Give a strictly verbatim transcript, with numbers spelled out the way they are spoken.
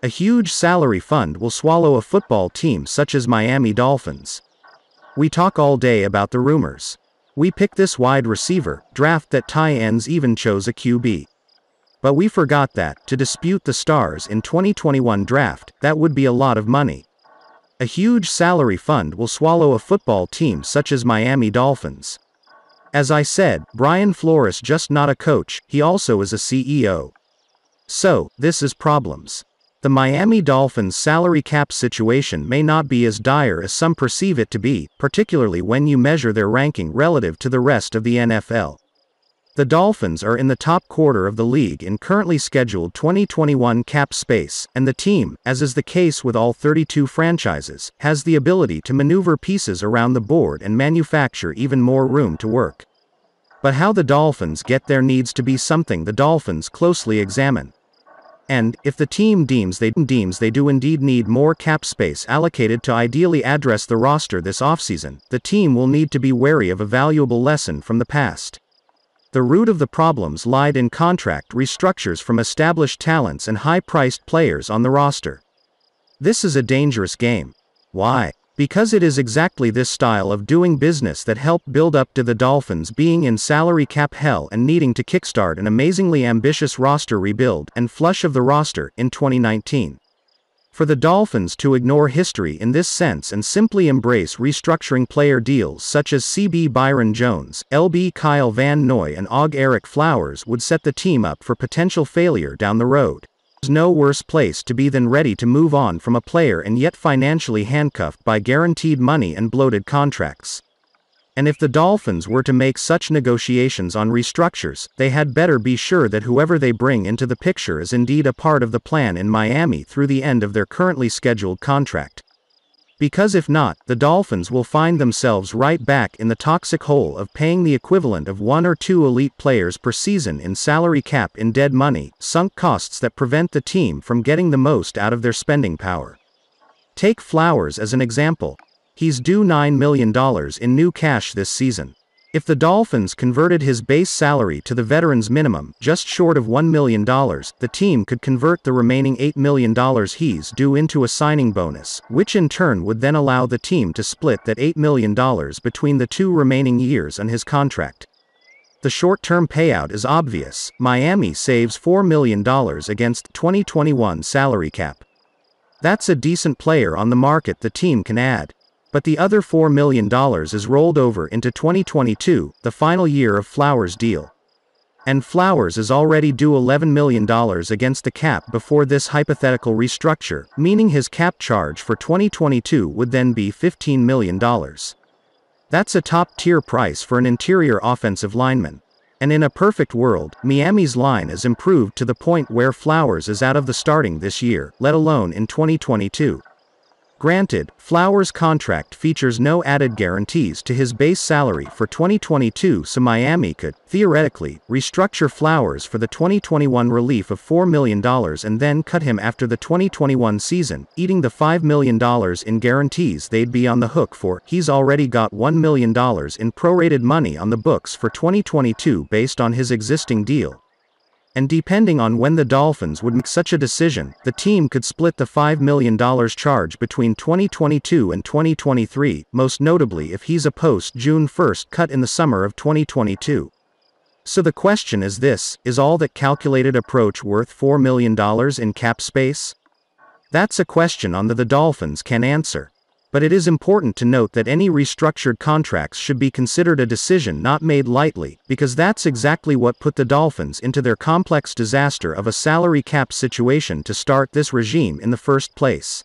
A huge salary fund will swallow a football team such as Miami Dolphins. We talk all day about the rumors. We pick this wide receiver, draft that tie ends, even chose a Q B. But we forgot that, to dispute the stars in twenty twenty-one draft, that would be a lot of money. A huge salary fund will swallow a football team such as Miami Dolphins. As I said, Brian Flores just not a coach, he also is a C E O. So, this is problems. The Miami Dolphins salary cap situation may not be as dire as some perceive it to be, particularly when you measure their ranking relative to the rest of the N F L. The Dolphins are in the top quarter of the league in currently scheduled twenty twenty-one cap space, and the team, as is the case with all thirty-two franchises, has the ability to maneuver pieces around the board and manufacture even more room to work. But how the Dolphins get there needs to be something the Dolphins closely examine. And, if the team deems they, deems they do indeed need more cap space allocated to ideally address the roster this offseason, the team will need to be wary of a valuable lesson from the past. The root of the problems lied in contract restructures from established talents and high-priced players on the roster. This is a dangerous game. Why? Because it is exactly this style of doing business that helped build up to the Dolphins being in salary cap hell and needing to kickstart an amazingly ambitious roster rebuild and flush of the roster in twenty nineteen. For the Dolphins to ignore history in this sense and simply embrace restructuring player deals such as C B Byron Jones, L B Kyle Van Noy and O G Eric Flowers would set the team up for potential failure down the road. There's no worse place to be than ready to move on from a player and yet financially handcuffed by guaranteed money and bloated contracts. And if the Dolphins were to make such negotiations on restructures, they had better be sure that whoever they bring into the picture is indeed a part of the plan in Miami through the end of their currently scheduled contract. Because if not, the Dolphins will find themselves right back in the toxic hole of paying the equivalent of one or two elite players per season in salary cap in dead money, sunk costs that prevent the team from getting the most out of their spending power. Take Flowers as an example. He's due nine million dollars in new cash this season. If the Dolphins converted his base salary to the veterans minimum, just short of one million dollars, the team could convert the remaining eight million dollars he's due into a signing bonus, which in turn would then allow the team to split that eight million dollars between the two remaining years on his contract. The short-term payout is obvious. Miami saves four million dollars against the twenty twenty-one salary cap. That's a decent player on the market the team can add. But the other four million dollars is rolled over into twenty twenty-two, the final year of Flowers' deal. And Flowers is already due eleven million dollars against the cap before this hypothetical restructure, meaning his cap charge for twenty twenty-two would then be fifteen million dollars. That's a top-tier price for an interior offensive lineman. And in a perfect world, Miami's line is improved to the point where Flowers is out of the starting this year, let alone in twenty twenty-two. Granted, Flowers' contract features no added guarantees to his base salary for twenty twenty-two, so Miami could, theoretically, restructure Flowers for the twenty twenty-one relief of four million dollars and then cut him after the twenty twenty-one season, eating the five million dollars in guarantees they'd be on the hook for. He's already got one million dollars in prorated money on the books for twenty twenty-two based on his existing deal. And depending on when the Dolphins would make such a decision, the team could split the five million dollars charge between twenty twenty-two and twenty twenty-three, most notably if he's a post-June first cut in the summer of twenty twenty-two. So the question is this, is all that calculated approach worth four million dollars in cap space? That's a question on that the Dolphins can answer. But it is important to note that any restructured contracts should be considered a decision not made lightly, because that's exactly what put the Dolphins into their complex disaster of a salary cap situation to start this regime in the first place.